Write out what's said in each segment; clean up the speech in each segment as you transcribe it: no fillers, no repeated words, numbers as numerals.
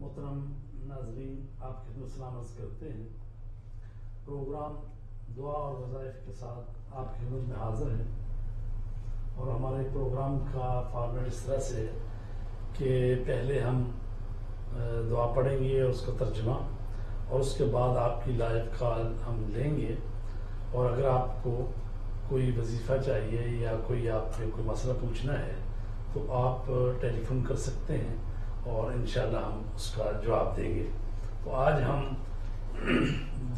محترم ناظرین، آپ کے سلام عرض کرتے ہیں۔ پروگرام دعا اور وظائف کے ساتھ آپ کی خدمت میں حاضر ہیں، اور ہمارے پروگرام کا فارمیٹ اس طرح سے کہ پہلے ہم دعا پڑھیں گے اور اس کا ترجمہ، اور اس کے بعد آپ کی لائف کال ہم لیں گے، اور اگر آپ کو کوئی وظیفہ چاہیے یا کوئی آپ کو کوئی مسئلہ پوچھنا ہے تو آپ ٹیلی فون کر سکتے ہیں اور انشاءاللہ ہم اس کا جواب دیں گے۔ تو آج ہم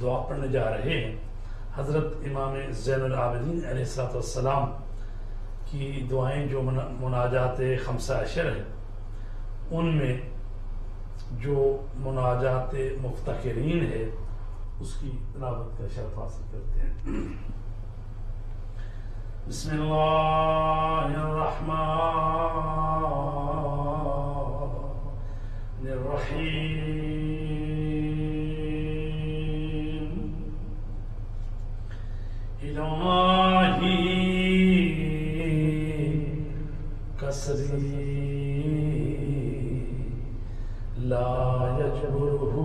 دعا پڑھنے جا رہے ہیں حضرت امام زین العابدین علیہ السلام کی دعائیں، جو مناجات خمسہ اشر ہیں، ان میں جو مناجات مفتقرین ہے اس کی تلاوت کا شرف حاصل کرتے ہیں۔ بسم اللہ الرحمن الرحیم الہی کسری لا یجبرہ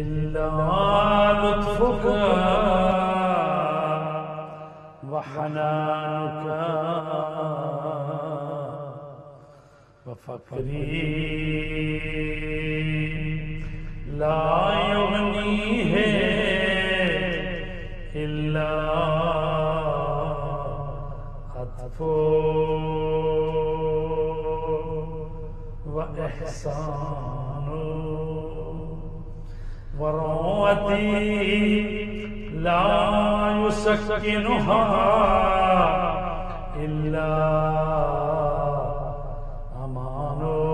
الا لطفک وحنانك وفكري لا يغنيه إلا عطفك وإحسانك وروتي لا يسكنها إلا أمانه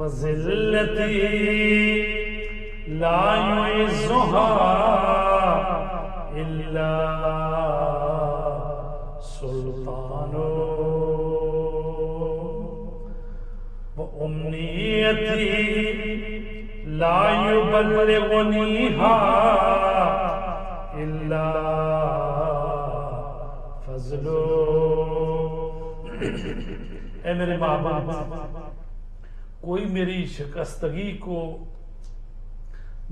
وذلتي لا يعزها إلا سلطانه وأمنيتي لا يبلغنيها إلا فضله۔ اے میرے ماں باپ، کوئی میری شکستگی کو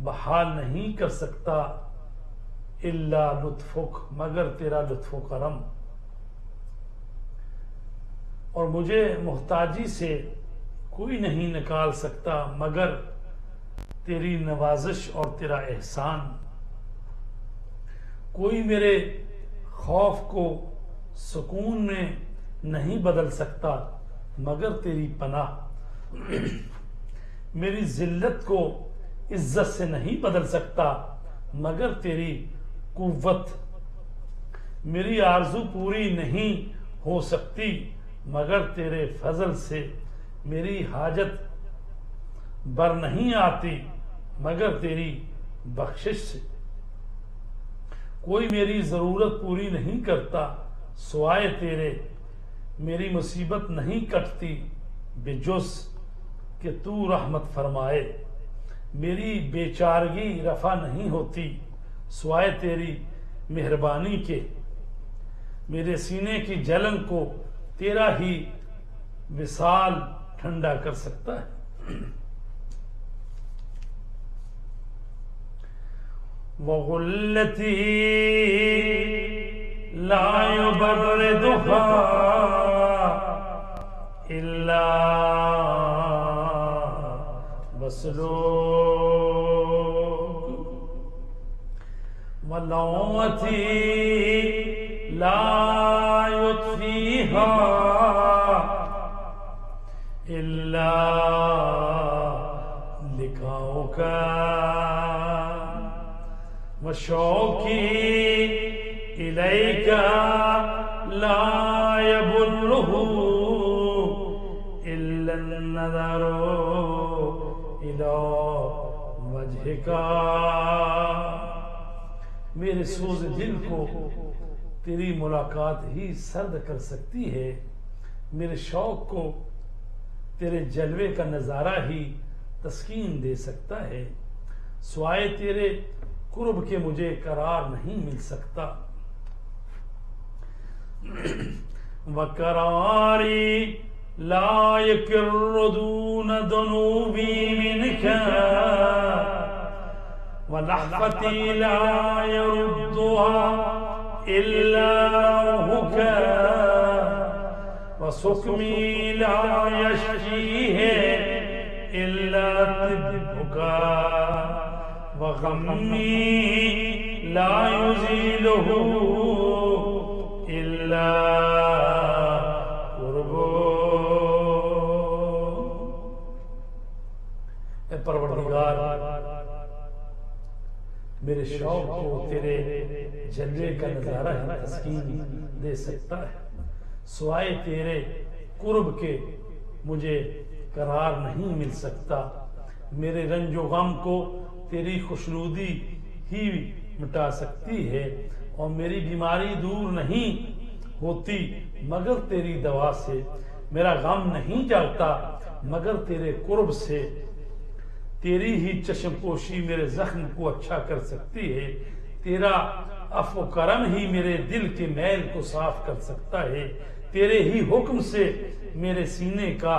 بحال نہیں کر سکتا الا لطفک، مگر تیرا لطف و کرم، اور مجھے محتاجی سے کوئی نہیں نکال سکتا مگر تیری نوازش اور تیرا احسان۔ کوئی میرے خوف کو سکون میں نہیں بدل سکتا مگر تیری پناہ۔ میری ذلت کو عزت سے نہیں بدل سکتا مگر تیری قوت۔ میری آرزو پوری نہیں ہو سکتی مگر تیرے فضل سے۔ میری حاجت بر نہیں آتی مگر تیری بخشش سے۔ کوئی میری ضرورت پوری نہیں کرتا سوائے تیرے۔ میری مصیبت نہیں کٹتی بجز کہ تو رحمت فرمائے۔ میری بیچارگی رفع نہیں ہوتی سوائے تیری مہربانی کے۔ میرے سینے کی جلن کو تیرا ہی وصال ٹھنڈا کر سکتا ہے۔ وَغُلَّتِي لَا يُبَرِّدُهَا إِلَّا وَسْلُوكُ وَلَوْمَتِي لَا يُطْفِيهَا إِلَّا لِقَاؤُكَ وشوقي إليك لا يبره إلا النظر إلى وجهك۔ میرے سوز دل کو تیری ملاقات ہی سرد کر سکتی ہے۔ میرے شوق کو تیرے جلوے کا نظارہ ہی تسکین دے سکتا ہے۔ سوائے تیرے قرب کے مجھے قرار نہیں مل سکتا۔ وقراري لا يقر دون ذنوبي منك ولحفتي لا يردها إلا روحك وسقمي لا يشفيه إلا طبك وغمي لا يزيله إلا قربك. پروردگار میرے شوق کو تیرے جلوے کا نظارہ ہی تسکین دے سکتا ہے، سوائے تیرے قرب کے مجھے قرار نہیں مل سکتا. میرے رنج و غم کو تیری خوشنودی ہی مٹا سکتی ہے اور میری بیماری دور نہیں ہوتی مگر تیری دوا سے، میرا غم نہیں جاتا مگر تیرے قرب سے. تیری ہی چشم پوشی میرے زخم کو اچھا کر سکتی ہے، تیرا عفو و کرم ہی میرے دل کے میل کو صاف کر سکتا ہے، تیرے ہی حکم سے میرے سینے کا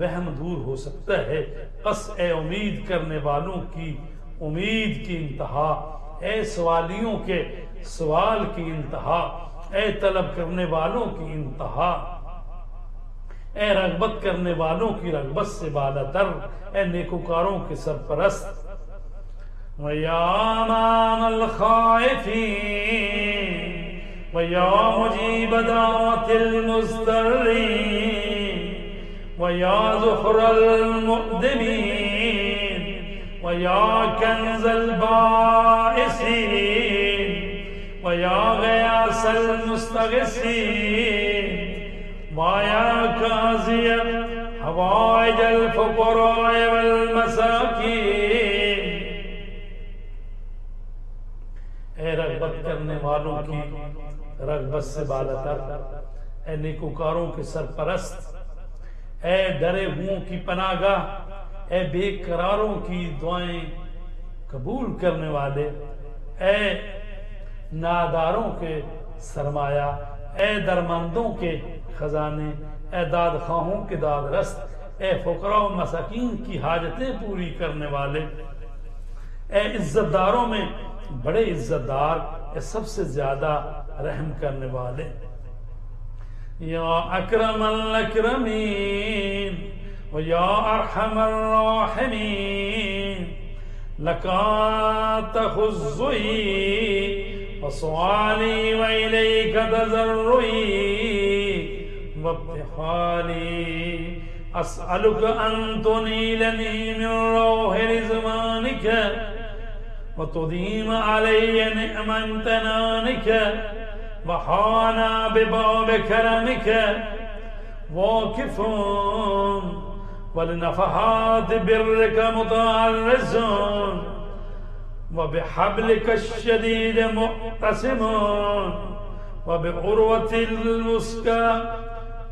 وہم دور ہو سکتا ہے. پس اے امید کرنے والوں کی امید کی انتہا، اے سوالیوں کے سوال کی انتہا، اے طلب کرنے والوں کی انتہا، اے رغبت کرنے والوں کی رغبت سے بالاتر، اے نیکوکاروں کے سرپرست. وَيَا مَانَ الْخَائِفِينَ وَيَا مُجِيبَ دَعْوَةِ الْمُضْطَرِّينَ وَيَا ذُخْرَ الْمُقْدِمِينَ وَيَا كَنْزَ الْبَائِسِينَ وَيَا غِيَاثَ الْمُسْتَغِيثِينَ وَيَا قَاضِيَ حَوَائِجَ الْفُقَرَاءِ وَالْمَسَاكِينَ. اے رغبت کرنے والوں کی رغبت سے بالاتر، اے نیکوکاروں کے سرپرست، اے ڈرے ہوں کی پناہ گاہ، اے بے قراروں کی دعائیں قبول کرنے والے، اے ناداروں کے سرمایہ، اے درمندوں کے خزانے، اے داد خواہوں کے داد رست، اے فقراء و مساکین کی حاجتیں پوری کرنے والے، اے عزت داروں میں بڑے عزت دار، اے سب سے زیادہ رحم کرنے والے. یا اکرم الاکرمین و یا ارحم الراحمین لکا تخزئی و سؤالی و الیک تضرعی وابتحالي أسألك أن تنيلني من روح رزوانك وتديم علي نعما امتنانك وحانا بباب كرمك واقف ولنفحات برك متعرض وبحبلك الشديد مقتسم وبعروة الوثقى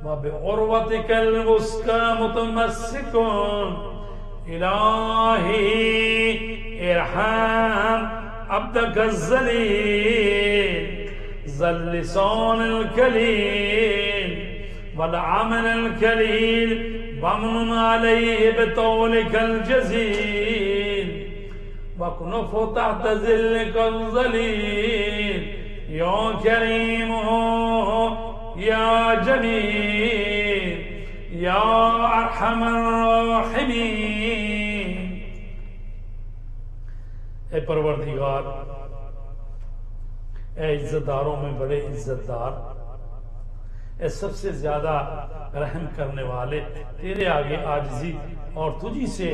وَبِعُرْوَتِكَ الْوُثْقَىٰ مُتَمَسِّكٌ. إِلَٰهِي ارْحَم عَبْدَكَ الذَّلِيلَ ذَا اللِّسَانِ الْكَلِيلِ وَالْعَمَلِ الْكَلِيلِ وَامْنُنْ عَلَيْهِ بِطَوْلِكَ الْجَزِيلِ وَاكْنُفْهُ تَحْتَ ظِلِّكَ الظَّلِيلِ يَا كَرِيمُ يا جميل يا ارحم الراحمين. اے پروردگار، اے عزت داروں میں بڑے عزت دار، اے سب سے زیادہ رحم کرنے والے، تیرے آگے عاجزی اور تجھی سے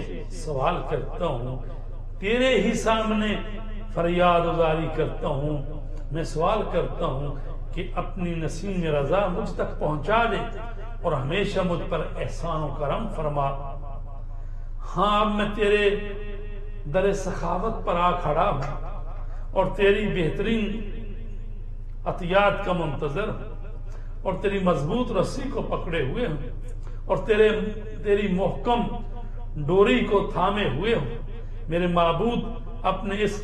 سوال کرتا ہوں، تیرے ہی سامنے فریاد گزاری کرتا ہوں. میں سوال کرتا ہوں کہ اپنی نسیم رضا مجھ تک پہنچا دے اور ہمیشہ مجھ پر احسان و کرم فرما. ہاں اب میں تیرے در سخاوت پر آ کھڑا ہوں اور تیری بہترین عطیات کا منتظر ہوں اور تیری مضبوط رسی کو پکڑے ہوئے ہوں اور تیری محکم ڈوری کو تھامے ہوئے ہوں. میرے معبود اپنے اس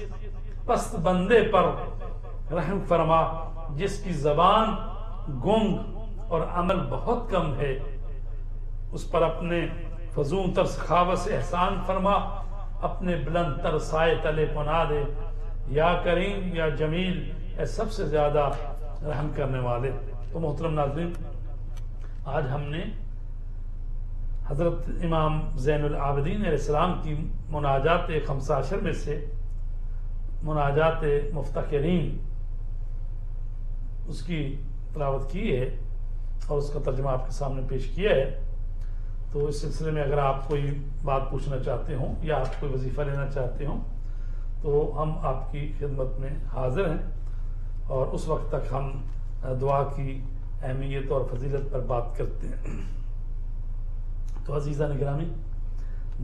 پست بندے پر رحم فرما جس کی زبان گنگ اور عمل بہت کم ہے، اس پر اپنے فضوں تر سخاوت سے احسان فرما، اپنے بلند تر سائے تلے پناہ دے، یا کریم یا جمیل، اے سب سے زیادہ رحم کرنے والے۔ تو محترم ناظرین، آج ہم نے حضرت امام زین العابدین علیہ السلام کی مناجات خمسہ عشر میں سے مناجات مفتقرین اس کی تلاوت کی ہے اور اس کا ترجمہ آپ کے سامنے پیش کیا ہے۔ تو اس سلسلے میں اگر آپ کوئی بات پوچھنا چاہتے ہوں یا آپ کوئی وظیفہ لینا چاہتے ہوں تو ہم آپ کی خدمت میں حاضر ہیں، اور اس وقت تک ہم دعا کی اہمیت اور فضیلت پر بات کرتے ہیں۔ تو عزیزان گرامی،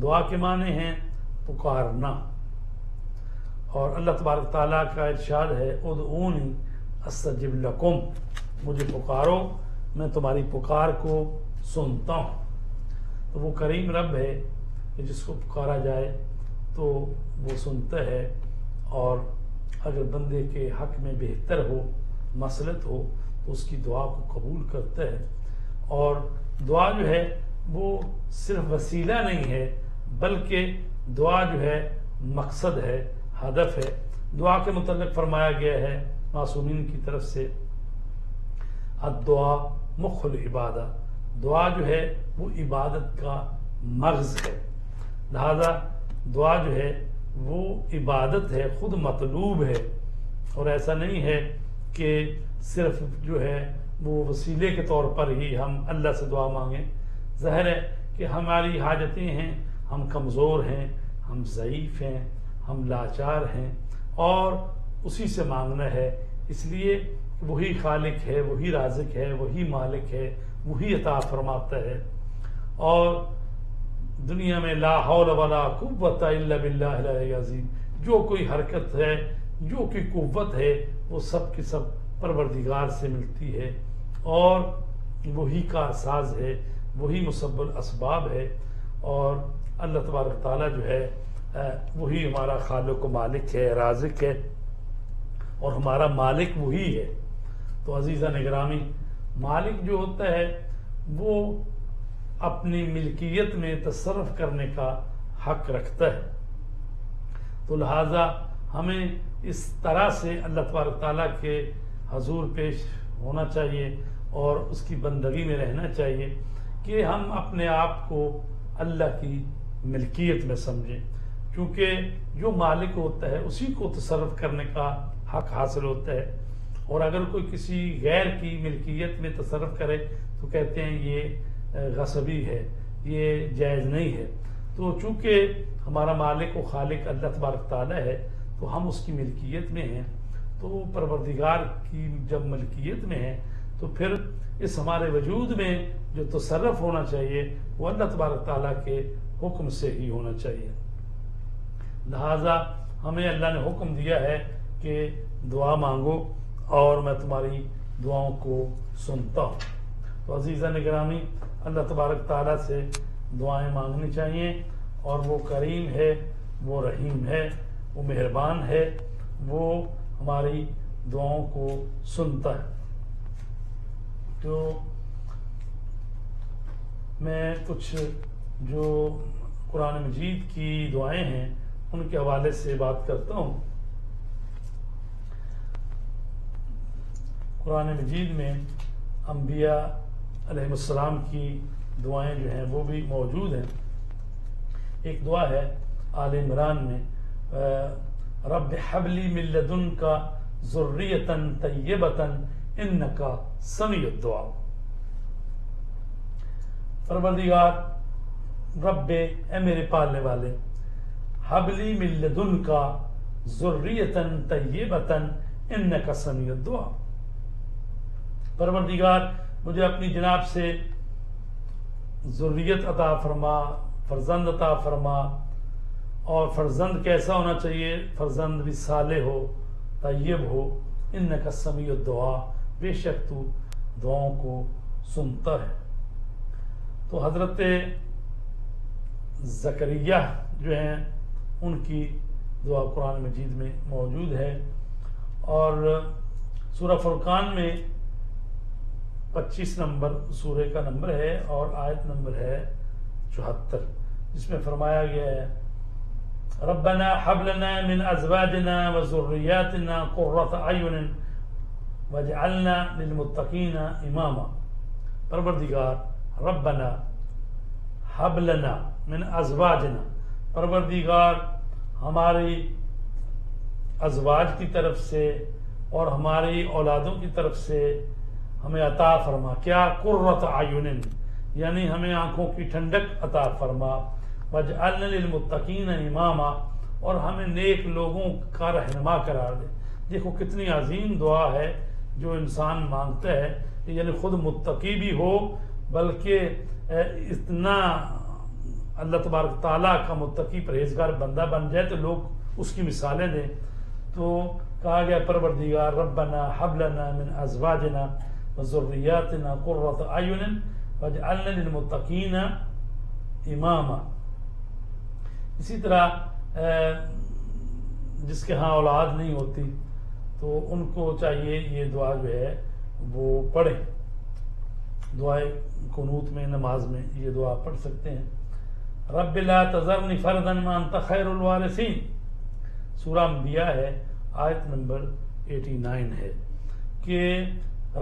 دعا کے معنی ہیں پکارنا، اور اللہ تبارک تعالیٰ کا ارشاد ہے ادعونی استجب لکم، مجھے پکارو میں تمہاری پکار کو سنتا ہوں۔ تو وہ کریم رب ہے کہ جس کو پکارا جائے تو وہ سنتا ہے، اور اگر بندے کے حق میں بہتر ہو، مصلحت ہو، تو اس کی دعا کو قبول کرتا ہے۔ اور دعا جو ہے وہ صرف وسیلہ نہیں ہے، بلکہ دعا جو ہے مقصد ہے، ہدف ہے۔ دعا کے متعلق فرمایا گیا ہے معصومین کی طرف سے الدعا مخ العبادہ، دعا جو ہے وہ عبادت کا مغز ہے، لہذا دعا جو ہے وہ عبادت ہے، خود مطلوب ہے، اور ایسا نہیں ہے کہ صرف جو ہے وہ وسیلے کے طور پر ہی ہم اللہ سے دعا مانگیں۔ ظاہر ہے کہ ہماری حاجتیں ہیں، ہم کمزور ہیں، ہم ضعیف ہیں، ہم لاچار ہیں، اور اسی سے مانگنا ہے، اس لیے وہی خالق ہے، وہی رازق ہے، وہی مالک ہے، وہی عطا فرماتا ہے۔ اور دنیا میں لا حول ولا قوت الا باللہ العلی العظیم، جو کوئی حرکت ہے، جو کوئی قوت ہے، وہ سب کی سب پروردگار سے ملتی ہے، اور وہی کارساز ہے، وہی مسبب الاسباب ہے، اور اللہ تبارک تعالیٰ جو ہے وہی ہمارا خالق و مالک ہے، رازق ہے، اور ہمارا مالک وہی ہے۔ تو عزیزان گرامی، مالک جو ہوتا ہے وہ اپنی ملکیت میں تصرف کرنے کا حق رکھتا ہے، تو لہٰذا ہمیں اس طرح سے اللہ تبارک تعالیٰ کے حضور پیش ہونا چاہیے اور اس کی بندگی میں رہنا چاہیے کہ ہم اپنے آپ کو اللہ کی ملکیت میں سمجھیں، کیونکہ جو مالک ہوتا ہے اسی کو تصرف کرنے کا حق حاصل ہوتا ہے، اور اگر کوئی کسی غیر کی ملکیت میں تصرف کرے تو کہتے ہیں یہ غصبی ہے، یہ جائز نہیں ہے۔ تو چونکہ ہمارا مالک و خالق اللہ تبارک تعالیٰ ہے تو ہم اس کی ملکیت میں ہیں، تو پروردگار کی جب ملکیت میں ہیں تو پھر اس ہمارے وجود میں جو تصرف ہونا چاہیے وہ اللہ تبارک تعالیٰ کے حکم سے ہی ہونا چاہیے، لہٰذا ہمیں اللہ نے حکم دیا ہے کہ دعا مانگو اور میں تمہاری دعاؤں کو سنتا ہوں۔ تو عزیزان گرامی، اللہ تبارک تعالیٰ سے دعائیں مانگنی چاہیے، اور وہ کریم ہے، وہ رحیم ہے، وہ مہربان ہے، وہ ہماری دعاؤں کو سنتا ہے۔ تو میں کچھ جو قرآن مجید کی دعائیں ہیں ان کے حوالے سے بات کرتا ہوں۔ قرآن مجید میں انبیاء علیہ السلام کی دعائیں جو ہیں وہ بھی موجود ہیں۔ ایک دعا ہے آل عمران میں رب حب لی من لدنک ذریۃ طیبۃ انک سمیع الدعاء، پروردگار رب اے میرے پالنے والے، حب لی من لدنک ذریۃ طیبۃ انک سمیع الدعاء، پروردگار مجھے اپنی جناب سے ذریت عطا فرما، فرزند عطا فرما، اور فرزند کیسا ہونا چاہیے، فرزند بھی صالح ہو، طیب ہو، انک سمیع الدعاء، بے شک تو دعاؤں کو سنتا ہے۔ تو حضرت زکریا جو ہیں ان کی دعا قرآن مجید میں موجود ہے، اور سورہ فرقان میں 25 نمبر سورہ کا نمبر ہے اور آیت نمبر ہے 74، جس میں فرمایا گیا ہے ربنا حب لنا من ازواجنا وذریاتنا قرۃ اعین واجعلنا للمتقین اماما۔ پروردگار ربنا حب لنا من ازواجنا، پروردگار ہماری ازواج کی طرف سے اور ہماری اولادوں کی طرف سے ہمیں عطا فرما، کیا قرۃ اعین یعنی ہمیں آنکھوں کی ٹھنڈک عطا فرما، واجعلنا للمتقین اماما اور ہمیں نیک لوگوں کا رہنما قرار دے۔ دیکھو کتنی عظیم دعا ہے جو انسان مانگتا ہے، یعنی خود متقی بھی ہو بلکہ اتنا اللہ تبارک تعالیٰ کا متقی پرہیزگار بندہ بن جائے تو لوگ اس کی مثالیں دیں۔ تو کہا گیا پروردگار ربنا حب لنا من ازواجنا وذریاتنا قرۃ اعین واجعلنا للمتقین اماما۔ اسی طرح جس کے ہاں اولاد نہیں ہوتی تو ان کو چاہیے یہ دعا جو ہے وہ پڑھیں، دعائے قنوت میں نماز میں یہ دعا پڑھ سکتے ہیں، رب لا تذرنی فردا وانت خیر الوارثین، سورہ انبیاء ہے آیت نمبر 89 ہے کہ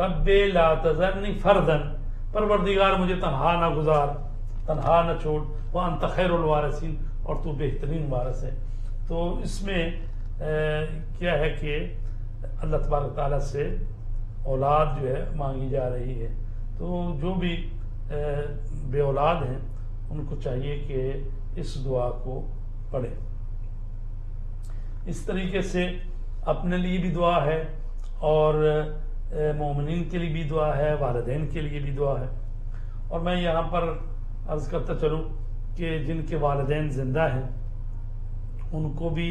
رب لا تذرنی فردا، پروردگار مجھے تنہا نہ گزار، تنہا نہ چھوڑ، وانت خیر الوارثین اور تو بہترین وارث ہے۔ تو اس میں کیا ہے کہ اللہ تبارک تعالیٰ سے اولاد جو ہے مانگی جا رہی ہے، تو جو بھی بے اولاد ہیں ان کو چاہیے کہ اس دعا کو پڑھیں۔ اس طریقے سے اپنے لیے بھی دعا ہے اور مومنین کے لیے بھی دعا ہے، والدین کے لیے بھی دعا ہے۔ اور میں یہاں پر عرض کرتا چلوں کہ جن کے والدین زندہ ہیں ان کو بھی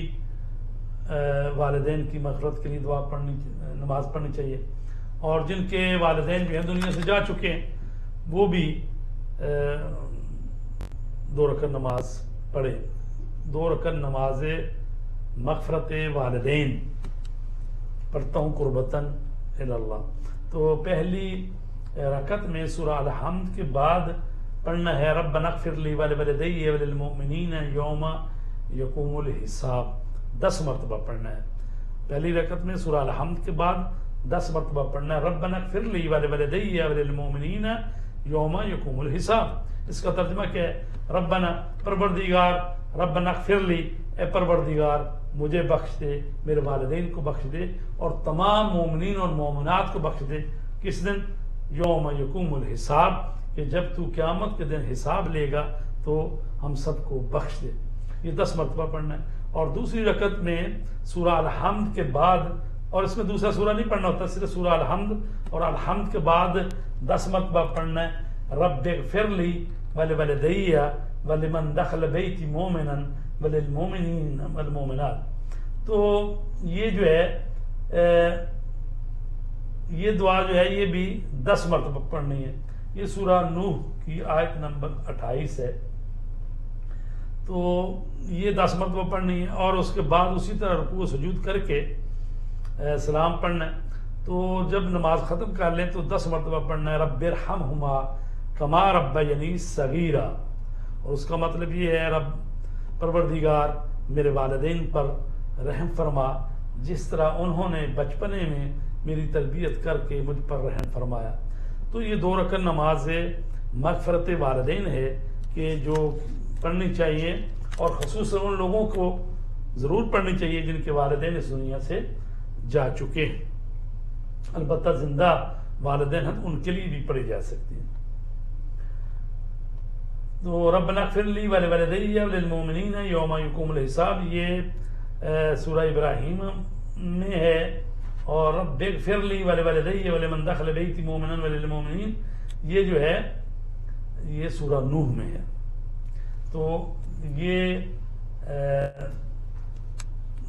والدین کی مغفرت کے لیے دعا پڑھنی، نماز پڑھنی چاہیے، اور جن کے والدین جو ہیں دنیا سے جا چکے ہیں وہ بھی 2 رکعت نماز پڑھیں، 2 رکعت نماز مغفرت والدین پڑھتا ہوں قربتاً اللہ۔ تو پہلی رکعت میں سورہ الحمد کے بعد پڑھنا ہے ربنا اغفر لی ولوالدی وللمؤمنین یوم یقوم الحساب، 10 مرتبہ پڑھنا ہے، پہلی رکعت میں سورہ الحمد کے بعد 10 مرتبہ پڑھنا ہے ربنا اغفر لی ولوالدی وللمؤمنین یوم یقوم الحساب۔ اس کا ترجمہ کیا ہے؟ ربنا پروردگار، ربنا اغفر لی اے پروردگار مجھے بخش دے، میرے والدین کو بخش دے اور تمام مومنین اور مومنات کو بخش دے، کس دن؟ یوم یقوم الحساب، کہ جب تو قیامت کے دن حساب لے گا تو ہم سب کو بخش دے۔ یہ 10 مرتبہ پڑھنا ہے۔ اور دوسری رکعت میں سورہ الحمد کے بعد، اور اس میں دوسرا سورہ نہیں پڑھنا ہوتا، صرف سورہ الحمد اور الحمد کے بعد 10 مرتبہ پڑھنا ہے رب اغفر لی ولوالدی ولمن دخل بیتی مومنا وللمؤمنین والمؤمنات۔ تو یہ جو ہے یہ دعا جو ہے یہ بھی 10 مرتبہ پڑھنی ہے، یہ سورہ نوح کی آیت نمبر 28 ہے، تو یہ 10 مرتبہ پڑھنی ہے۔ اور اس کے بعد اسی طرح رکوع سجود کر کے سلام پڑھنا ہے، تو جب نماز ختم کر لیں تو 10 مرتبہ پڑھنا ہے رب ارحمہما کما ربیانی صغیرا، اور اس کا مطلب یہ ہے رب پروردگار میرے والدین پر رحم فرما جس طرح انہوں نے بچپنے میں میری تربیت کر کے مجھ پر رحم فرمایا۔ تو یہ 2 رکعت نماز مغفرت والدین ہے کہ جو پڑھنی چاہیے، اور خصوصاً ان لوگوں کو ضرور پڑھنی چاہیے جن کے والدین اس دنیا سے جا چکے ہیں، البتہ زندہ والدین ہیں ان کے لیے بھی پڑھی جا سکتی ہیں۔ تو ربنا اغفر لی ولوالدی وللمؤمنین یوم یقوم الحساب، یہ سورہ ابراہیم میں ہے، اور رب اغفر لی ولوالدی ولمن دخل بیتی مؤمنا وللمؤمنین یہ جو ہے یہ سورہ نوح میں ہے۔ تو یہ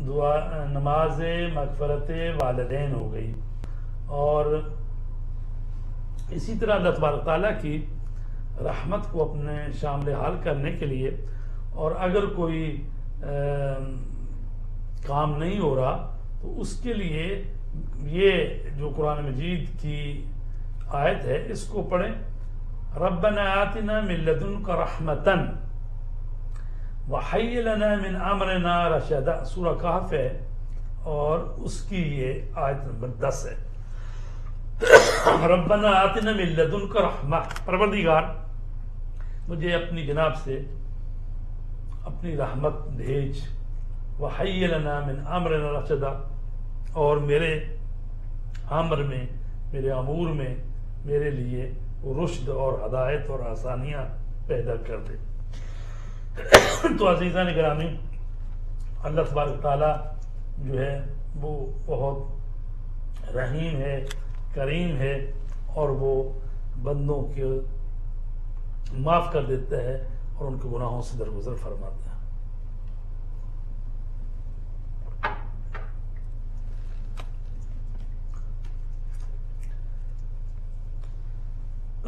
دعا نماز مغفرت والدین ہو گئی۔ اور اسی طرح اللہ تبارک تعالیٰ کی رحمت کو اپنے شامل حال کرنے کے لیے، اور اگر کوئی کام نہیں ہو رہا تو اس کے لیے یہ جو قرآن مجید کی آیت ہے اس کو پڑھیں. ربنا آتنا من لدنک رحمتا وحی لنا من امرنا رشدا، سورہ کہف ہے اور اس کی یہ آیت نمبر 10 ہے. ربنا آتنا من لدنک رحمہ، پروردگار مجھے اپنی جناب سے اپنی رحمت بھیج. وحی لنا من امرنا رشدا، اور میرے امر میں، میرے امور میں میرے لیے رشد اور ہدایت اور آسانیاں پیدا کر دے. تو عزیزان گرامی، اللہ تبارک تعالیٰ جو ہے وہ بہت رحیم ہے، کریم ہے، اور وہ بندوں کے معاف کر دیتا ہے اور ان کے گناہوں سے درگزر فرماتا ہے.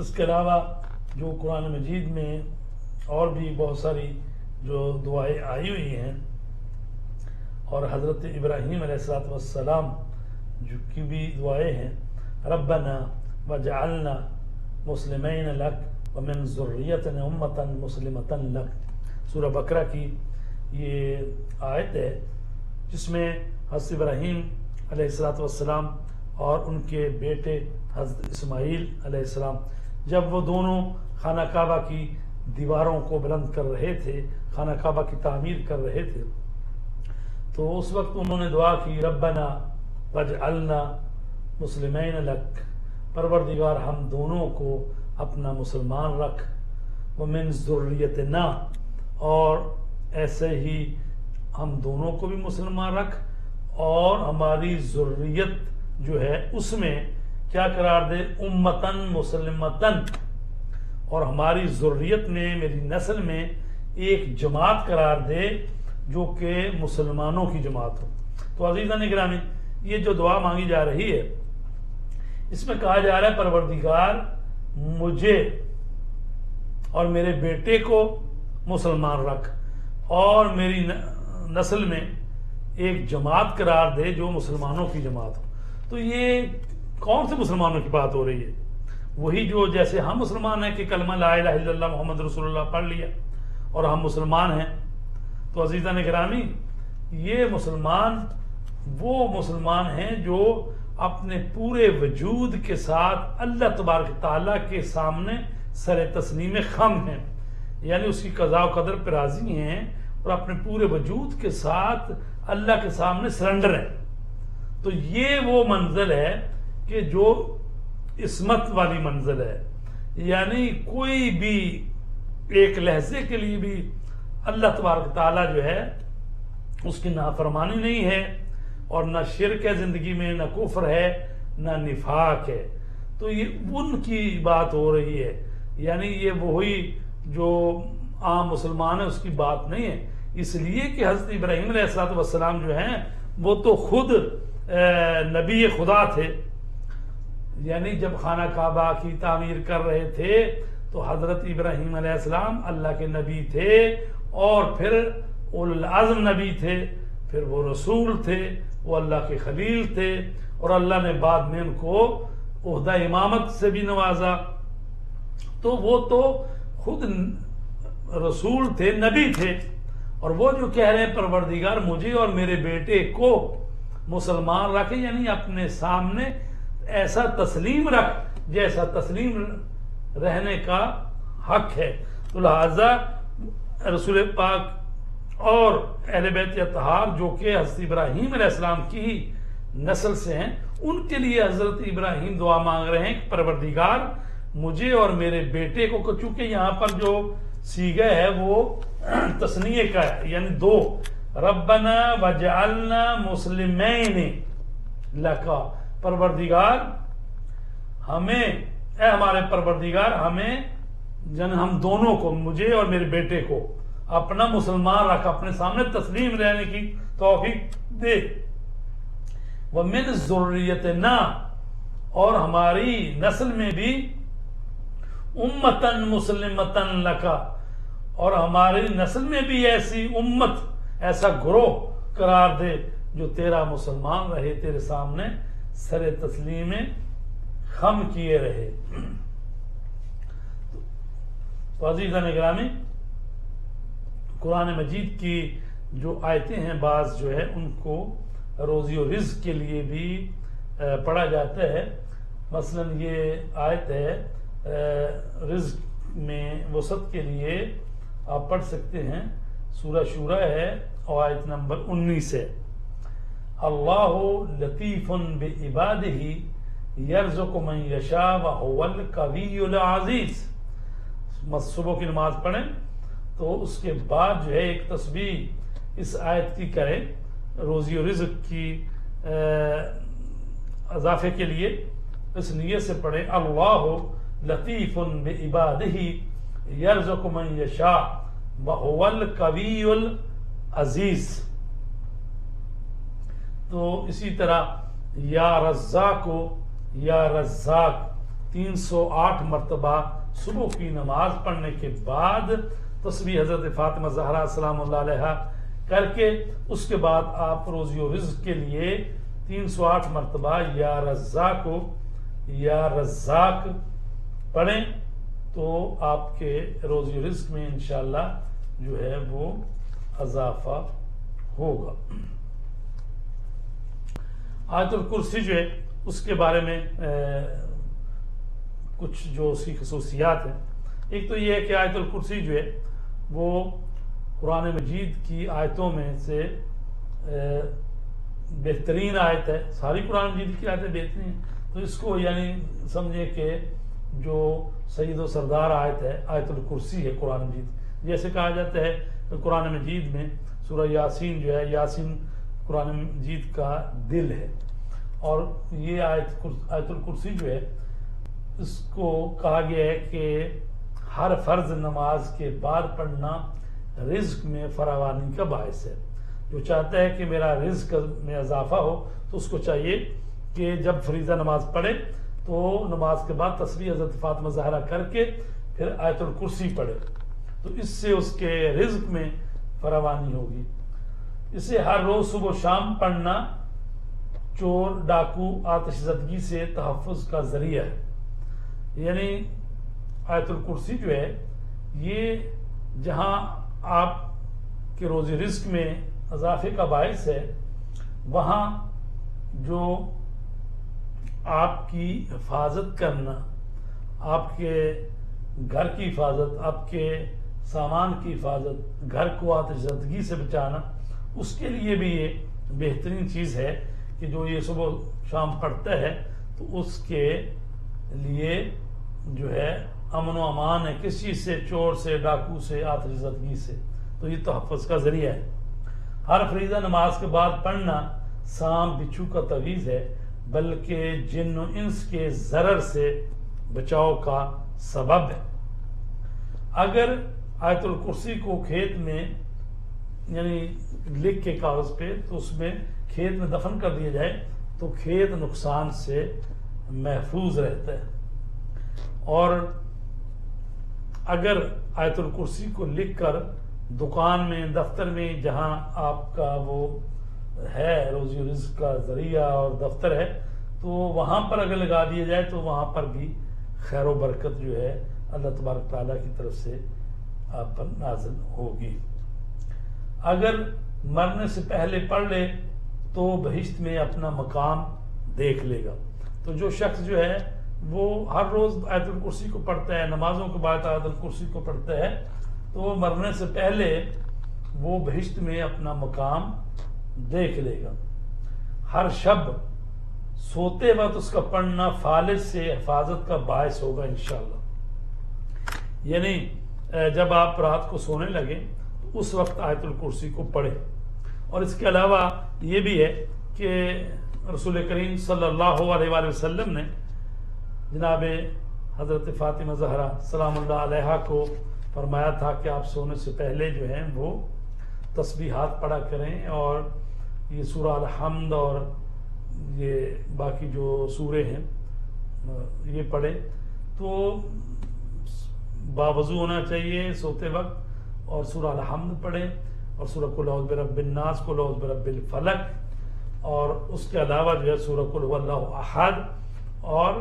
اس کے علاوہ جو قرآن مجید میں اور بھی بہت ساری جو دعائیں آئی ہوئی ہیں، اور حضرت ابراہیم علیہ السلام جو کی بھی دعائیں ہیں. ربنا وجعلنا مسلمین لک ومن ذریتنا امتا مسلمتا لک، سورہ بقرہ کی یہ آیت ہے جس میں حضرت ابراہیم علیہ السلام اور ان کے بیٹے حضرت اسماعیل علیہ السلام جب وہ دونوں خانہ کعبہ کی دیواروں کو بلند کر رہے تھے، خانہ کعبہ کی تعمیر کر رہے تھے، تو اس وقت انہوں نے دعا کی ربنا وجعلنا مسلمین لک، پروردگار ہم دونوں کو اپنا مسلمان رکھ، ومن ذریتنا، اور ایسے ہی ہم دونوں کو بھی مسلمان رکھ، اور ہماری ذریت جو ہے اس میں کیا قرار دے، امتاً مسلمتاً، اور ہماری ذریت میں، میری نسل میں ایک جماعت قرار دے جو کہ مسلمانوں کی جماعت ہو. تو عزیزان گرامی، یہ جو دعا مانگی جا رہی ہے اس میں کہا جا رہا ہے پروردگار مجھے اور میرے بیٹے کو مسلمان رکھ، اور میری نسل میں ایک جماعت قرار دے جو مسلمانوں کی جماعت ہو. تو یہ کون سے مسلمانوں کی بات ہو رہی ہے؟ وہی جو جیسے ہم مسلمان ہیں کہ کلمہ لا الہ الا اللہ محمد رسول اللہ پڑھ لیا اور ہم مسلمان ہیں. تو عزیزان گرامی، یہ مسلمان وہ مسلمان ہیں جو اپنے پورے وجود کے ساتھ اللہ تبارک تعالیٰ کے سامنے سر تسلیم خم ہیں، یعنی اس کی قضاء و قدر پر راضی ہیں اور اپنے پورے وجود کے ساتھ اللہ کے سامنے سرنڈر ہیں. تو یہ وہ منزل ہے کہ جو عصمت والی منزل ہے، یعنی کوئی بھی ایک لحظے کے لیے بھی اللہ تبارک تعالیٰ جو ہے اس کی نافرمانی نہیں ہے، اور نہ شرک ہے زندگی میں، نہ کفر ہے، نہ نفاق ہے. تو یہ ان کی بات ہو رہی ہے، یعنی یہ وہی جو عام مسلمان ہے اس کی بات نہیں ہے. اس لیے کہ حضرت ابراہیم علیہ السلام جو ہیں وہ تو خود نبی خدا تھے، یعنی جب خانہ کعبہ کی تعمیر کر رہے تھے تو حضرت ابراہیم علیہ السلام اللہ کے نبی تھے، اور پھر اولو العزم نبی تھے، پھر وہ رسول تھے، وہ اللہ کے خلیل تھے، اور اللہ نے بعد میں ان کو عہدہ امامت سے بھی نوازا. تو وہ تو خود رسول تھے، نبی تھے، اور وہ جو کہہ رہے ہیں پروردگار مجھے اور میرے بیٹے کو مسلمان رکھے، یعنی اپنے سامنے ایسا تسلیم رکھ جیسا تسلیم رہنے کا حق ہے. تو لہٰذا رسول پاک اور اہل بیت اطہار جو کہ حضرت ابراہیم علیہ السلام کی نسل سے ہیں، ان کے لیے حضرت ابراہیم دعا مانگ رہے ہیں کہ پروردگار مجھے اور میرے بیٹے کو، چونکہ یہاں پر جو صیغہ ہے وہ تثنیہ کا ہے، یعنی دو، ربنا وجعلنا مسلمین لکا، پروردگار ہمیں، اے ہمارے پروردگار ہمیں، جن ہم دونوں کو، مجھے اور میرے بیٹے کو اپنا مسلمان رکھ، اپنے سامنے تسلیم رہنے کی توفیق دے. وَمِن ذُرِّيَّتِنَا، اور ہماری نسل میں بھی اُمَّتًا مُسْلِمَتًا لَكَ، اور ہماری نسل میں بھی ایسی امت، ایسا گروہ قرار دے جو تیرا مسلمان رہے، تیرے سامنے سر تسلیم خم کیے رہے. تو عزیزان گرامی قرآن مجید کی جو آیتیں ہیں بعض جو ہے ان کو روزی و رزق کے لیے بھی پڑھا جاتا ہے. مثلا یہ آیت ہے رزق میں وسعت کے لیے آپ پڑھ سکتے ہیں, سورہ شورہ ہے اور آیت نمبر 19 ہے. اللہ لطیف بعبادہ یرزق من یشاء وهو القوی العزیز. صبح کی نماز پڑھیں تو اس کے بعد جو ہے ایک تسبیح اس آیت کی کریں روزی و رزق کی اضافے کے لیے, اس نیت سے پڑھیں اللہ لطیف بعبادہ یرزق من یشاء وهو القوی العزیز. تو اسی طرح یا رزاق کو یا رزاق 308 مرتبہ صبح کی نماز پڑھنے کے بعد تسبیح حضرت فاطمہ زہرا سلام اللہ علیہ کر کے اس کے بعد آپ روزی و رزق کے لیے 308 مرتبہ یا رزاق کو یا رزاق پڑھیں تو آپ کے روزی و رزق میں انشاءاللہ جو ہے وہ اضافہ ہوگا. آیت الکرسی جو ہے اس کے بارے میں کچھ جو اس کی خصوصیات ہیں, ایک تو یہ ہے کہ آیت الکرسی جو ہے وہ قرآن مجید کی آیتوں میں سے بہترین آیت ہے. ساری قرآن مجید کی آیتیں بہترین ہیں, تو اس کو یعنی سمجھے کہ جو سید و سردار آیت ہے آیت الکرسی ہے قرآن مجید. جیسے کہا جاتا ہے قرآن مجید میں سورہ یاسین جو ہے, یاسین قرآن مجید کا دل ہے, اور یہ آیت الکرسی جو ہے اس کو کہا گیا ہے کہ ہر فرض نماز کے بعد پڑھنا رزق میں فراوانی کا باعث ہے. جو چاہتا ہے کہ میرا رزق میں اضافہ ہو تو اس کو چاہیے کہ جب فریضہ نماز پڑھے تو نماز کے بعد تسبیح حضرت فاطمہ زہرا کر کے پھر آیت الکرسی پڑھے, تو اس سے اس کے رزق میں فراوانی ہوگی. اسے ہر روز صبح و شام پڑھنا چور ڈاکو آتش زدگی سے تحفظ کا ذریعہ ہے. یعنی آیت الکرسی جو ہے یہ جہاں آپ کے روزی رزق میں اضافے کا باعث ہے, وہاں جو آپ کی حفاظت کرنا, آپ کے گھر کی حفاظت, آپ کے سامان کی حفاظت, گھر کو آتش زدگی سے بچانا, اس کے لیے بھی یہ بہترین چیز ہے کہ جو یہ صبح شام پڑھتا ہے تو اس کے لیے جو ہے امن و امان ہے کس چیز سے, چور سے, ڈاکو سے, آتش زدگی سے. تو یہ تحفظ کا ذریعہ ہے. ہر فریضہ نماز کے بعد پڑھنا سانپ بچھو کا تعویذ ہے, بلکہ جن و انس کے ضرر سے بچاؤ کا سبب ہے. اگر آیت الکرسی کو کھیت میں یعنی لکھ کے کاغذ پہ تو اس میں کھیت میں دفن کر دیا جائے تو کھیت نقصان سے محفوظ رہتا ہے. اور اگر آیت الکرسی کو لکھ کر دکان میں, دفتر میں, جہاں آپ کا وہ ہے روزی و رزق کا ذریعہ اور دفتر ہے, تو وہاں پر اگر لگا دیا جائے تو وہاں پر بھی خیر و برکت جو ہے اللہ تبارک تعالیٰ کی طرف سے آپ پر نازل ہوگی. اگر مرنے سے پہلے پڑھ لے تو بہشت میں اپنا مقام دیکھ لے گا. تو جو شخص جو ہے وہ ہر روز آیت الکرسی کو پڑھتا ہے, نمازوں کے بعد آیت الکرسی کو پڑھتا ہے, تو وہ مرنے سے پہلے وہ بہشت میں اپنا مقام دیکھ لے گا. ہر شب سوتے وقت اس کا پڑھنا فالج سے حفاظت کا باعث ہوگا انشاءاللہ. یعنی جب آپ رات کو سونے لگیں اس وقت آیت الکرسی کو پڑھیں. اور اس کے علاوہ یہ بھی ہے کہ رسول کریم صلی اللہ علیہ وآلہ وسلم نے جناب حضرت فاطمہ زہرا سلام اللہ علیہا کو فرمایا تھا کہ آپ سونے سے پہلے جو ہیں وہ تسبیحات پڑھا کریں, اور یہ سورہ الحمد اور یہ باقی جو سورے ہیں یہ پڑھیں. تو باوضو ہونا چاہیے سوتے وقت, اور سورہ الحمد پڑھیں, اور سورہ قل اعوذ برب الناس, قل اعوذ برب الفلق, اور اس کے علاوہ جو ہے سورہ قل هو اللہ احد, اور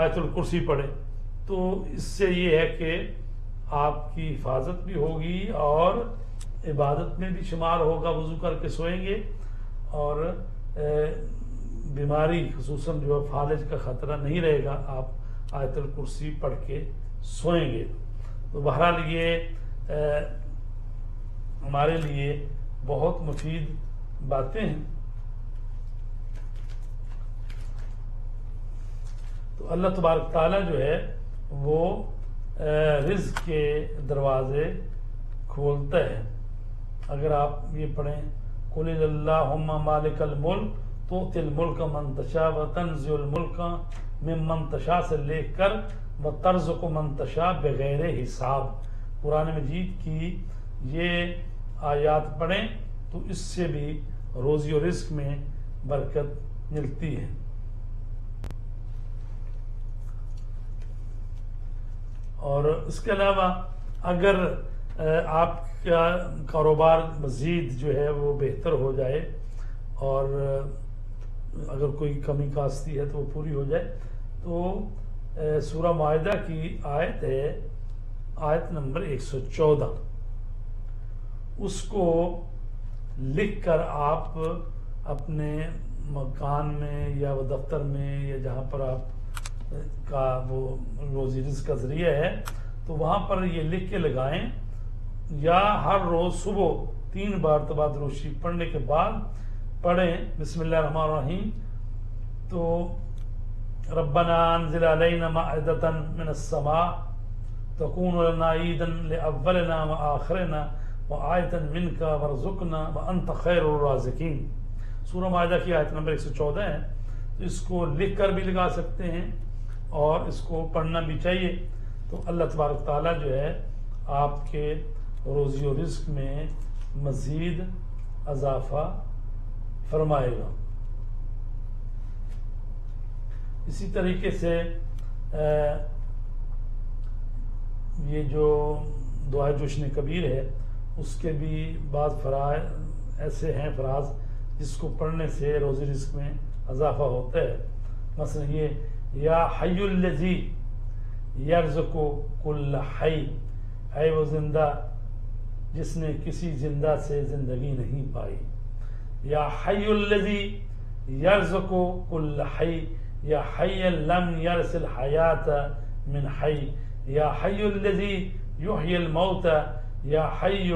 آیت الکرسی پڑھیں. تو اس سے یہ ہے کہ آپ کی حفاظت بھی ہوگی اور عبادت میں بھی شمار ہوگا. وضو کر کے سوئیں گے اور بیماری خصوصاً جو ہے فالج کا خطرہ نہیں رہے گا. آپ آیت الکرسی پڑھ کے سوئیں گے. تو بہرحال یہ ہمارے لیے بہت مفید باتیں ہیں. تو اللہ تبارک تعالیٰ جو ہے وہ رزق کے دروازے کھولتا ہے. اگر آپ یہ پڑھیں قل اللہم مالک الملک تؤتی الملک من تشاء وتنزع الملک ممن تشاء سے لے کر وترزق من تشاء بغیر حساب. قرآن مجید کی یہ آیات پڑھیں تو اس سے بھی روزی و رزق میں برکت ملتی ہے. اور اس کے علاوہ اگر آپ کا کاروبار مزید جو ہے وہ بہتر ہو جائے اور اگر کوئی کمی کاستی ہے تو وہ پوری ہو جائے تو سورہ معاہدہ کی آیت ہے آیت نمبر 114. اس کو لکھ کر آپ اپنے مکان میں یا وہ دفتر میں یا جہاں پر آپ کا وہ روزی رزق کا ذریعہ ہے تو وہاں پر یہ لکھ کے لگائیں یا ہر روز صبح 3 بار تبادل شریف پڑھنے کے بعد پڑھیں بسم اللہ الرحمن الرحیم. تو ربنا انزل علینا مائدة من السماء تکون لنا عیدا لأولنا وآخرنا وآیتا منک وارزقنا وانت خیر الرازقین. سورہ مائدہ کی آیت نمبر 114 ہے. تو اس کو لکھ کر بھی لگا سکتے ہیں اور اس کو پڑھنا بھی چاہیے. تو اللہ تبارک تعالیٰ جو ہے آپ کے روزی و رزق میں مزید اضافہ فرمائے گا. اسی طریقے سے یہ جو دعائے جشن کبیر ہے اس کے بھی بعض فراز ایسے ہیں فراز جس کو پڑھنے سے روزی رزق میں اضافہ ہوتا ہے. مثلا یہ یا حی الذی یرزق کل حی، اے وہ زندہ جس نے کسی زندہ سے زندگی نہیں پائی. یا حی الذی یرزق کل حی یا حی لم یرث الحیات من حی یا حی الذی یحیی الموت یا حی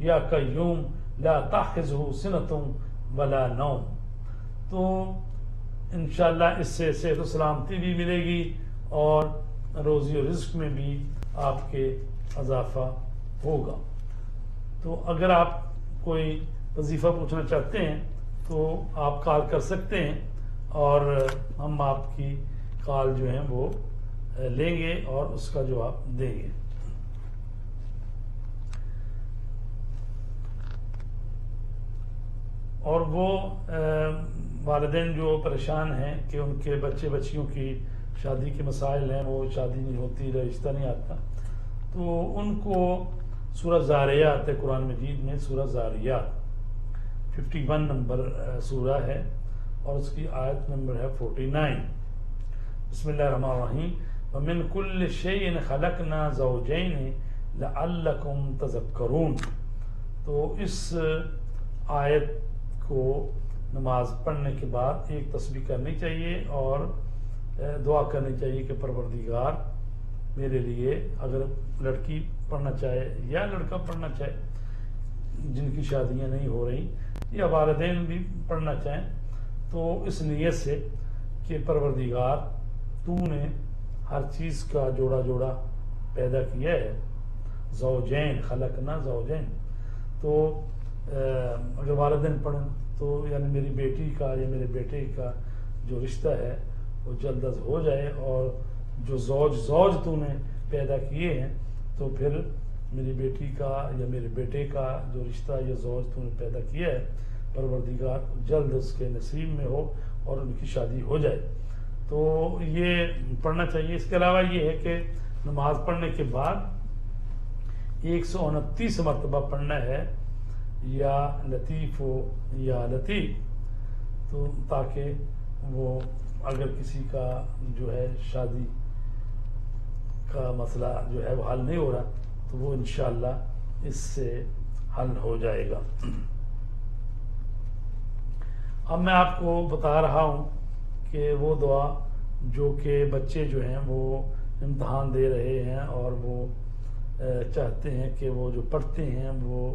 یا قیوم لا تاخذہ سنۃ ولا نوم. تو انشاءاللہ اس سے صحت و سلامتی بھی ملے گی اور روزی و رزق میں بھی آپ کے اضافہ ہوگا. تو اگر آپ کوئی وظیفہ پوچھنا چاہتے ہیں تو آپ کال کر سکتے ہیں اور ہم آپ کی کال جو ہیں وہ لیں گے اور اس کا جواب دیں گے. اور وہ والدین جو پریشان ہیں کہ ان کے بچے بچیوں کی شادی کے مسائل ہیں، وہ شادی نہیں ہوتی، رشتہ نہیں آتا، تو ان کو سورہ زاریات ہے قرآن مجید میں، سورہ زاریات 51 نمبر سورہ ہے اور اس کی آیت نمبر ہے 49. بسم اللہ الرحمن الرحیم وَمِن كُلِّ شَيْءٍ خَلَقْنَا زَوْجَيْنِ لَعَلَّكُمْ تَذَكَّرُونَ. تو اس آیت کو نماز پڑھنے کے بعد ایک تسبیح کرنی چاہیے اور دعا کرنی چاہیے کہ پروردگار میرے لیے، اگر لڑکی پڑھنا چاہے یا لڑکا پڑھنا چاہے جن کی شادیاں نہیں ہو رہی یا والدین بھی پڑھنا چاہیں تو اس نیت سے کہ پروردگار تو نے ہر چیز کا جوڑا جوڑا پیدا کیا ہے. زوجین خلقنا زوجین، تو اگر والدین پڑھیں تو یعنی میری بیٹی کا یا میرے بیٹے کا جو رشتہ ہے وہ جلد از ہو جائے اور جو زوج تو نے پیدا کیے ہیں تو پھر میری بیٹی کا یا میرے بیٹے کا جو رشتہ یا زوج تو نے پیدا کیا ہے پروردگار جلد اس کے نصیب میں ہو اور ان کی شادی ہو جائے. تو یہ پڑھنا چاہیے. اس کے علاوہ یہ ہے کہ نماز پڑھنے کے بعد 129 مرتبہ پڑھنا ہے یا لطیف ہو یا لطیف، تو تاکہ وہ اگر کسی کا جو ہے شادی کا مسئلہ جو ہے وہ حل نہیں ہو رہا تو وہ انشاءاللہ اس سے حل ہو جائے گا۔ اب میں آپ کو بتا رہا ہوں کہ وہ دعا جو کہ بچے جو ہیں وہ امتحان دے رہے ہیں اور وہ چاہتے ہیں کہ وہ جو پڑھتے ہیں وہ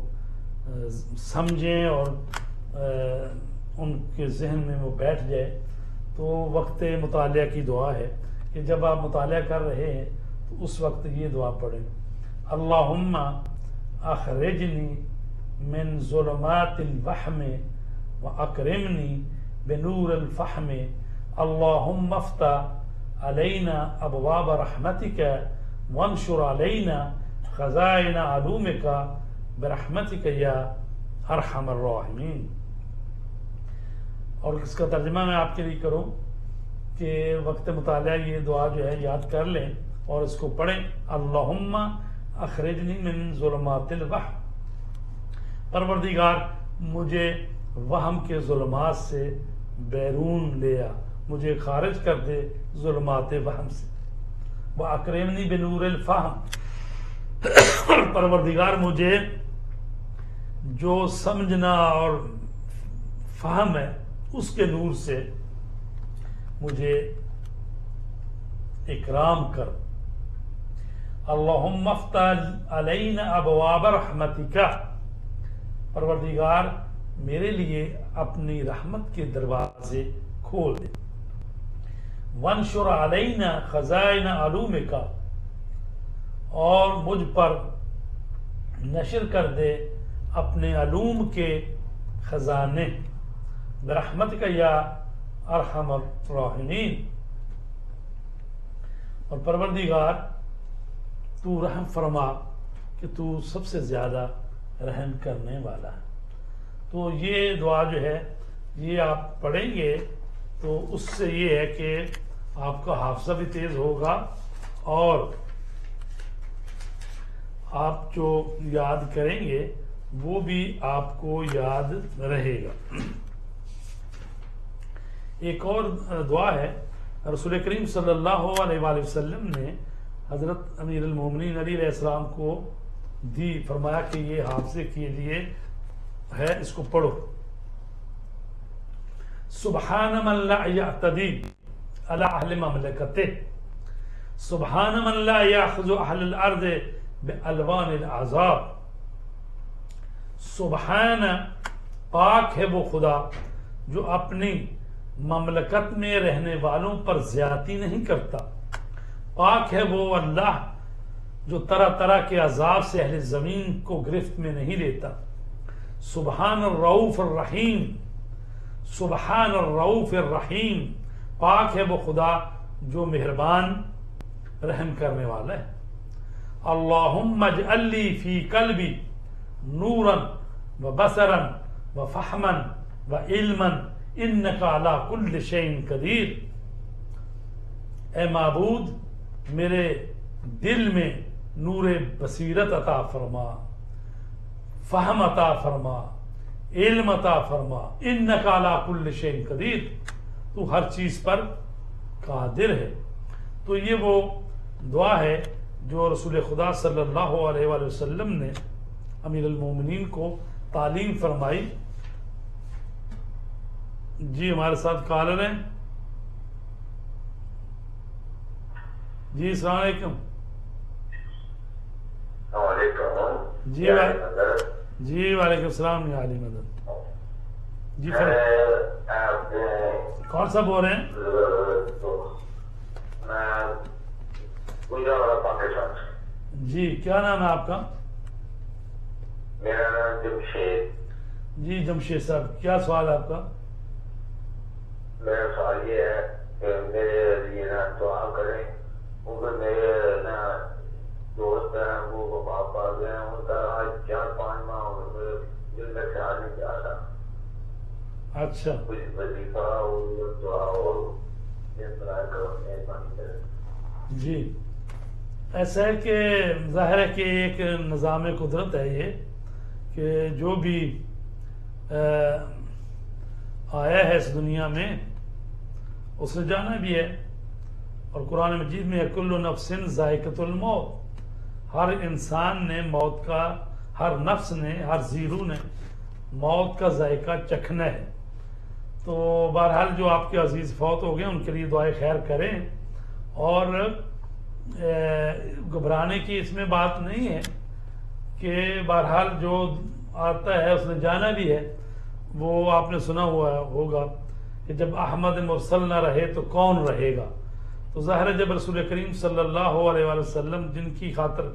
سمجھیں اور ان کے ذہن میں وہ بیٹھ جائے، تو وقت مطالعہ کی دعا ہے کہ جب آپ مطالعہ کر رہے ہیں تو اس وقت یہ دعا پڑھیں، اللہم اخرجنی من ظلمات الوہم واکرمنی بنور الفہم، اللہم افتح علینا ابواب رحمتک وانشر علینا خزائن علومک برحمتک یا ارحم الراحمین۔ اور اس کا ترجمہ میں آپ کے لیے کروں کہ وقت مطالعہ یہ دعا جو ہے یاد کر لیں اور اس کو پڑھیں، اللہم اخرجنی من ظلمات الوہم، پروردگار مجھے وہم کے ظلمات سے بیرون لے آ، مجھے خارج کر دے ظلمات وہم سے، واکرمنی بنور الفہم، پروردگار مجھے جو سمجھنا اور فہم ہے اس کے نور سے مجھے اکرام کر، اللہم افتح علینا ابواب رحمتک، پروردگار میرے لیے اپنی رحمت کے دروازے کھول دے، وانشر علینا خزائن علومک، اور مجھ پر نشر کر دے اپنے علوم کے خزانے، برحمتک یا ارحم الراحمین، اور پروردگار تو رحم فرما کہ تو سب سے زیادہ رحم کرنے والا ہے۔ تو یہ دعا جو ہے یہ آپ پڑھیں گے تو اس سے یہ ہے کہ آپ کا حافظہ بھی تیز ہوگا اور آپ جو یاد کریں گے وہ بھی آپ کو یاد رہے گا۔ ایک اور دعا ہے، رسول کریم صلی اللہ علیہ وآلہ وسلم نے حضرت امیر المومنین علی علیہ السلام کو دی، فرمایا کہ یہ حافظے کے لیے ہے، اس کو پڑھو، سبحان من لا یعتدی علی اہل مملکتہ، سبحان من لا یاخذ اہل الارض بالوان العذاب، سبحان، پاک ہے وہ خدا جو اپنی مملکت میں رہنے والوں پر زیادتی نہیں کرتا، پاک ہے وہ اللہ جو طرح طرح کے عذاب سے اہل زمین کو گرفت میں نہیں لیتا، سبحان الرؤوف الرحیم، سبحان الرؤوف الرحیم، پاک ہے وہ خدا جو مہربان رحم کرنے والا ہے، اللہم اجعل لی فی قلبی نورا و بصرا و فہما و علما انکا علی کل شیء قدیر، اے معبود میرے دل میں نور بصیرت عطا فرما، فہم عطا فرما، علم عطا فرما، انکا علی کل شیء قدیر، تو ہر چیز پر قادر ہے۔ تو یہ وہ دعا ہے جو رسول خدا صلی اللہ علیہ وآلہ وسلم نے امیر المومنین کو تعلیم فرمائی۔ جی ہمارے ساتھ کالر ہیں، جی السلام علیکم۔ جی جی وعلیکم السلام یا علی مدد۔ جی کون سا بول رہے ہیں؟ جی کیا نام ہے آپ کا؟ میرا نام جمشید۔ جی جمشید صاحب کیا سوال ہے آپ کا؟ میرا سوال یہ ہے کہ میرے لیے نا دعا کریں، کیونکہ میرے نا دوست ہیں وہ باپ آ گئے ہیں، ان کا آج 4-5 ماہ ہوئے جن میں خیال نہیں جا رہا۔ اچھا کچھ وظیفہ ہو دعا ہو جی۔ ایسا ہے کہ ظاہر ہے کہ ایک نظام قدرت ہے یہ کہ جو بھی آیا ہے اس دنیا میں اس نے جانا بھی ہے. اور قرآن مجید میں کل نفس ذائقۃ الموت، ہر انسان نے موت کا، ہر نفس نے، ہر زیرو نے موت کا ذائقہ چکھنا ہے. تو بہرحال جو آپ کے عزیز فوت ہو گئے ان کے لیے دعائیں خیر کریں اور گھبرانے کی اس میں بات نہیں ہے کہ بہرحال جو آتا ہے اس نے جانا بھی ہے. وہ آپ نے سنا ہوا ہوگا کہ جب احمد مرسل نہ رہے تو کون رہے گا. تو ظاہر جب رسول کریم صلی اللہ علیہ وآلہ وسلم جن کی خاطر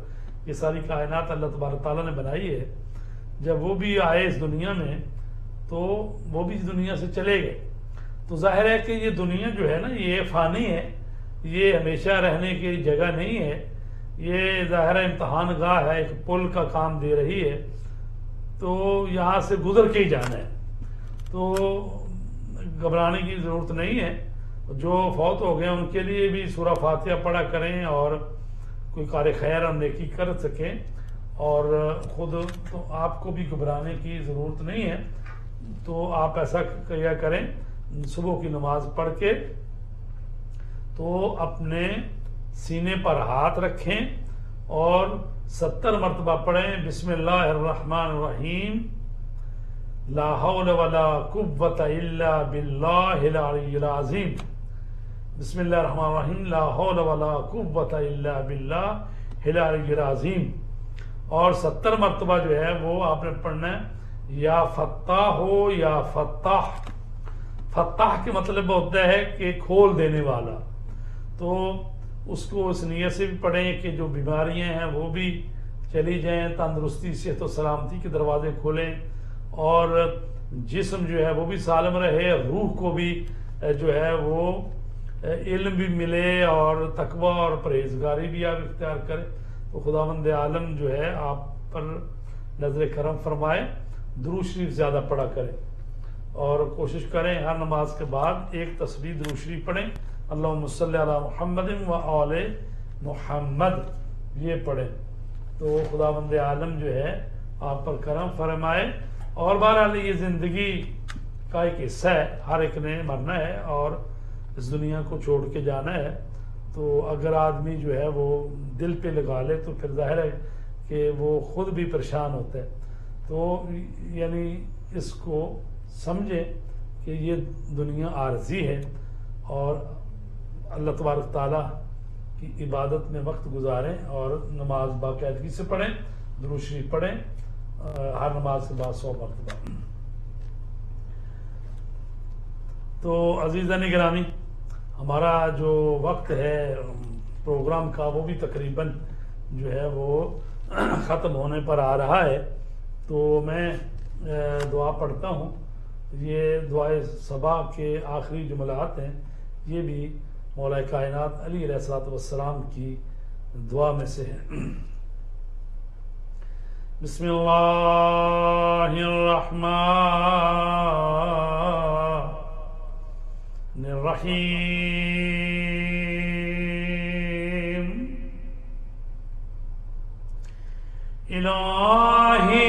یہ ساری کائنات اللہ تبارک تعالیٰ نے بنائی ہے، جب وہ بھی آئے اس دنیا میں تو وہ بھی اس دنیا سے چلے گئے. تو ظاہر ہے کہ یہ دنیا جو ہے نا یہ فانی ہے، یہ ہمیشہ رہنے کی جگہ نہیں ہے، یہ ظاہر امتحان گاہ ہے، ایک پل کا کام دے رہی ہے. تو یہاں سے گزر کے ہی جانا ہے، تو گھبرانے کی ضرورت نہیں ہے. جو فوت ہو گئے ان کے لیے بھی سورہ فاتحہ پڑھا کریں اور کوئی کار خیر اور نیکی کر سکیں. اور خود تو آپ کو بھی گھبرانے کی ضرورت نہیں ہے، تو آپ ایسا کیا کریں، صبح کی نماز پڑھ کے تو اپنے سینے پر ہاتھ رکھیں اور 70 مرتبہ پڑھیں بسم اللہ الرحمن الرحیم، لا حول ولا قوت الا باللہ العلی العظیم. بسم اللہ الرحمن الرحیم، لا حول ولا قوت الا باللہ العلی العظیم. اور 70 مرتبہ جو ہے وہ آپ نے پڑھنا ہے، یا فتاح ہو یا فتاح. فتاح کے مطلب ہوتا ہے کہ کھول دینے والا. تو اس کو اس نیت سے بھی پڑھیں کہ جو بیماریاں ہیں وہ بھی چلی جائیں، تندرستی صحت و سلامتی کے دروازے کھولیں، اور جسم جو ہے وہ بھی سالم رہے، روح کو بھی جو ہے وہ علم بھی ملے، اور تقوی اور پرہیزگاری بھی آپ اختیار کریں. تو خداوند عالم جو ہے آپ پر نظر کرم فرمائے. درود شریف زیادہ پڑھا کریں اور کوشش کریں ہر نماز کے بعد ایک تسبیح درود شریف پڑھیں، اللہم صلی علی محمد و آل محمد، یہ پڑھیں. تو خداوند عالم جو ہے آپ پر کرم فرمائے. اور بہرحال یہ زندگی کا ایک حصہ ہے، ہر ایک نے مرنا ہے اور اس دنیا کو چھوڑ کے جانا ہے. تو اگر آدمی جو ہے وہ دل پہ لگا لے تو پھر ظاہر ہے کہ وہ خود بھی پریشان ہوتا ہے. تو یعنی اس کو سمجھے کہ یہ دنیا عارضی ہے اور اللہ تبارک تعالیٰ کی عبادت میں وقت گزاریں اور نماز باقاعدگی سے پڑھیں، درود شریف پڑھیں ہر نماز کے بعد 100 مرتبہ. تو عزیزان گرامی، ہمارا جو وقت ہے پروگرام کا وہ بھی تقریباً جو ہے وہ ختم ہونے پر آ رہا ہے. تو میں دعا پڑھتا ہوں، یہ دعائے صبا کے آخری جملات ہیں، یہ بھی مولا کائنات علی علیہ السلام کی دعا میں سے ہے. بسم اللہ الرحمن الرحیم. الہی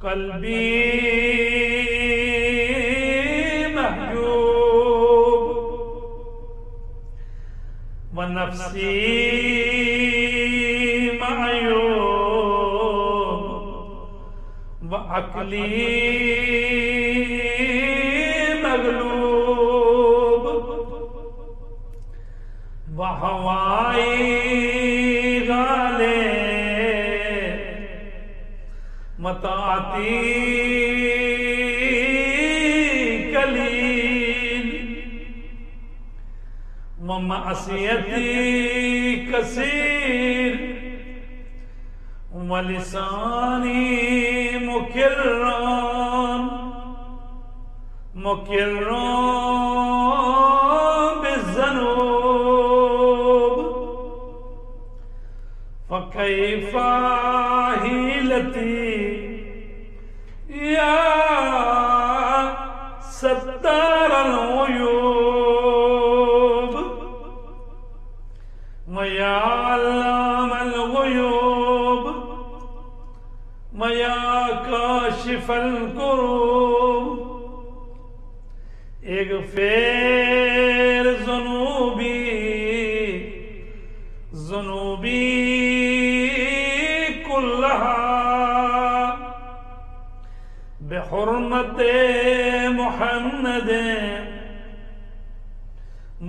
قلبی نفسی معیوب و عقلی مغلوب و ہوائی غالے متعاتی قلیل معصیتی کثیر و لسانی مکرم بالذنوب فکیف حیلتی یا ستار العیوب وَيَا عَلَّامَ الْغُيُوبِ وَيَا كَاشِفَ الْكُرُوبِ پھر ذنوبی کلہا بحرمت محمد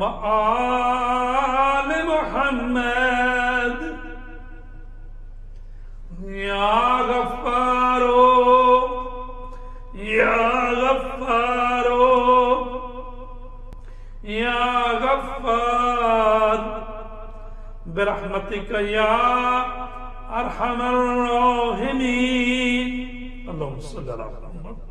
وآل محمد یا غفارو غفار برحمتک یا ارحم الراحمین اللہم صلی اللہ علیہ وسلم.